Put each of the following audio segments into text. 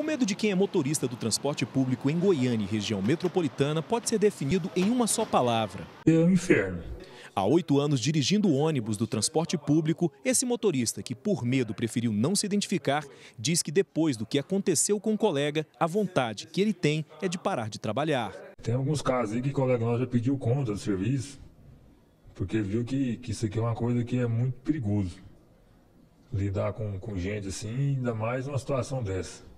O medo de quem é motorista do transporte público em Goiânia e região metropolitana pode ser definido em uma só palavra. É um inferno. Há 8 anos dirigindo ônibus do transporte público, esse motorista, que por medo preferiu não se identificar, diz que depois do que aconteceu com o colega, a vontade que ele tem é de parar de trabalhar. Tem alguns casos aí que o colega nosso já pediu conta do serviço, porque viu que isso aqui é uma coisa que é muito perigoso. Lidar com gente assim, ainda mais numa situação dessa.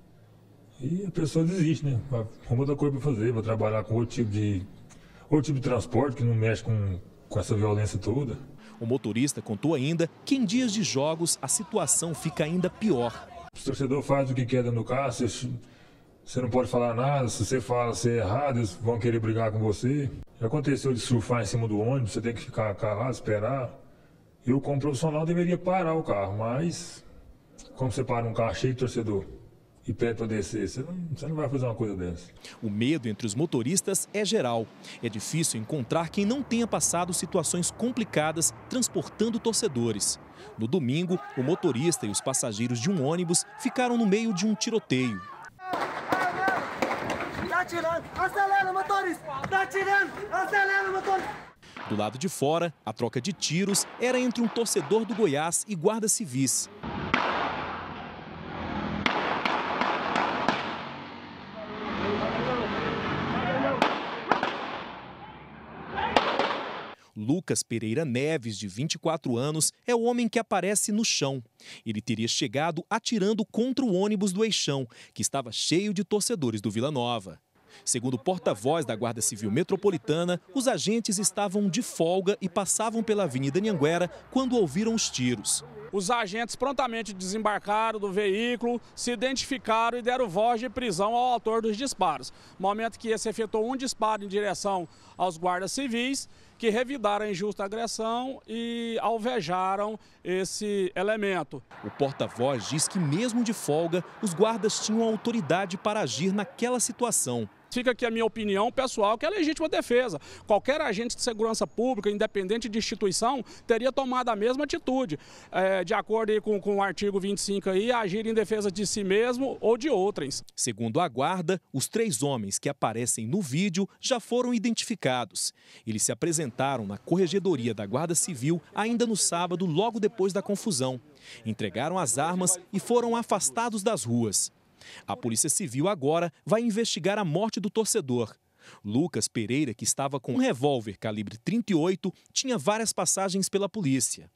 E a pessoa desiste, né? Arruma outra coisa para fazer, vai trabalhar com outro tipo de transporte que não mexe com essa violência toda. O motorista contou ainda que em dias de jogos a situação fica ainda pior. O torcedor faz o que quer dentro do carro, você não pode falar nada, se você fala, você é errado, eles vão querer brigar com você. Já aconteceu de surfar em cima do ônibus, você tem que ficar calado, esperar. Eu, como profissional, deveria parar o carro, mas como você para um carro cheio de torcedor e pede para descer, você não vai fazer uma coisa dessa. O medo entre os motoristas é geral. É difícil encontrar quem não tenha passado situações complicadas transportando torcedores. No domingo, o motorista e os passageiros de um ônibus ficaram no meio de um tiroteio. Tá atirando, acelera, motorista! Tá atirando, acelera, motorista! Do lado de fora, a troca de tiros era entre um torcedor do Goiás e guardas civis. Lucas Pereira Neves, de 24 anos, é o homem que aparece no chão. Ele teria chegado atirando contra o ônibus do Eixão, que estava cheio de torcedores do Vila Nova. Segundo o porta-voz da Guarda Civil Metropolitana, os agentes estavam de folga e passavam pela Avenida Anhanguera quando ouviram os tiros. Os agentes prontamente desembarcaram do veículo, se identificaram e deram voz de prisão ao autor dos disparos. No momento que esse efetuou um disparo em direção aos guardas civis, que revidaram a injusta agressão e alvejaram esse elemento. O porta-voz diz que mesmo de folga, os guardas tinham autoridade para agir naquela situação. Fica aqui a minha opinião pessoal, que é legítima defesa. Qualquer agente de segurança pública, independente de instituição, teria tomado a mesma atitude, de acordo aí com o artigo 25, aí, agir em defesa de si mesmo ou de outrens. Segundo a guarda, os 3 homens que aparecem no vídeo já foram identificados. Eles se apresentaram na Corregedoria da Guarda Civil ainda no sábado, logo depois da confusão. Entregaram as armas e foram afastados das ruas. A Polícia Civil agora vai investigar a morte do torcedor. Lucas Pereira, que estava com um revólver calibre 38, tinha várias passagens pela polícia.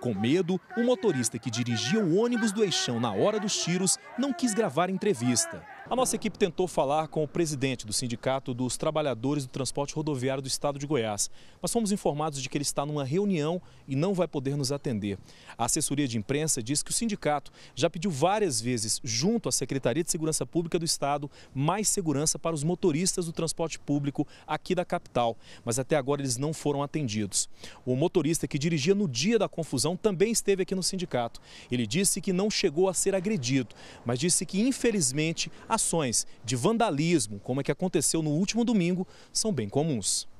Com medo, o motorista que dirigia o ônibus do Eixão na hora dos tiros não quis gravar entrevista. A nossa equipe tentou falar com o presidente do Sindicato dos Trabalhadores do Transporte Rodoviário do Estado de Goiás, mas fomos informados de que ele está numa reunião e não vai poder nos atender. A assessoria de imprensa diz que o sindicato já pediu várias vezes, junto à Secretaria de Segurança Pública do Estado, mais segurança para os motoristas do transporte público aqui da capital, mas até agora eles não foram atendidos. O motorista que dirigia no dia da confusão também esteve aqui no sindicato. Ele disse que não chegou a ser agredido, mas disse que, infelizmente, ações de vandalismo, como é que aconteceu no último domingo, são bem comuns.